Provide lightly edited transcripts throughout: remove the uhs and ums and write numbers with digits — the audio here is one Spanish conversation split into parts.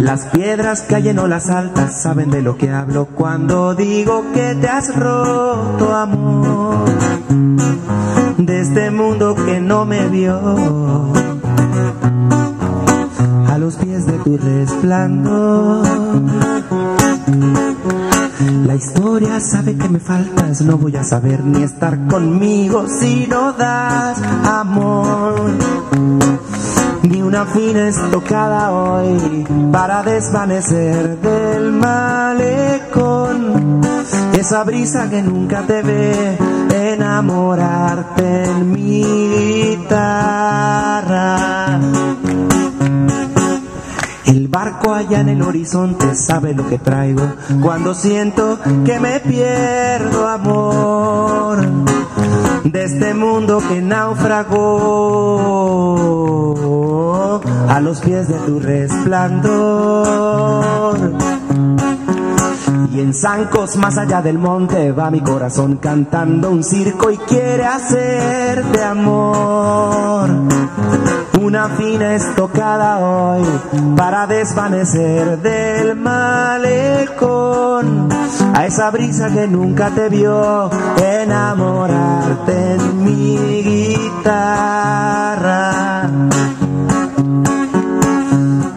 Las piedras que hay en olas altas saben de lo que hablo cuando digo que te has roto, amor, de este mundo que no me vio. A los pies de tu resplandor, la historia sabe que me faltas. No voy a saber ni estar conmigo si no das amor, ni una fina estocada hoy para desvanecer del malecón esa brisa que nunca te ve enamorarte en mi guitarra. El barco allá en el horizonte sabe lo que traigo cuando siento que me pierdo, amor, de este mundo que naufragó. A los pies de tu resplandor y en zancos más allá del monte va mi corazón cantando un circo y quiere hacerte amor, una fina estocada hoy para desvanecer del malecón a esa brisa que nunca te vio enamorarte en mi guitarra.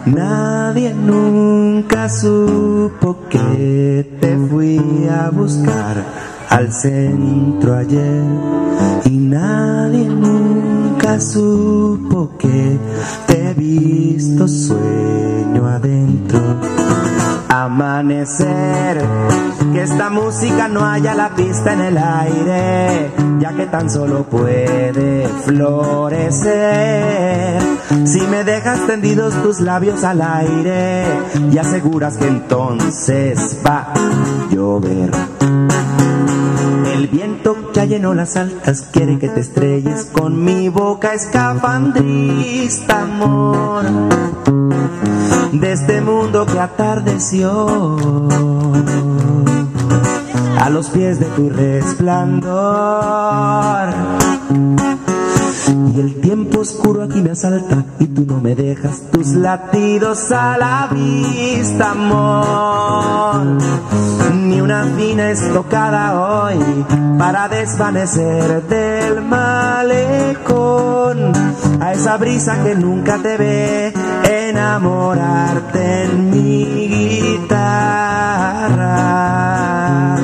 Nadie nunca supo que te fui a buscar al centro ayer, y nadie nunca supo que te he visto sueño adentro. Amanecer, que esta música no haya la pista en el aire, ya que tan solo puede florecer si me dejas tendidos tus labios al aire y aseguras que entonces va a llover. El viento que hay en olas altas quiere que te estrelles con mi boca escafandrista, amor, de este mundo que atardeció. A los pies de tu resplandor y el tiempo oscuro aquí me asalta y tú no me dejas tus latidos a la vista, amor, ni una fina estocada hoy para desvanecer del malecón a esa brisa que nunca te ve enamorarte en mi guitarra.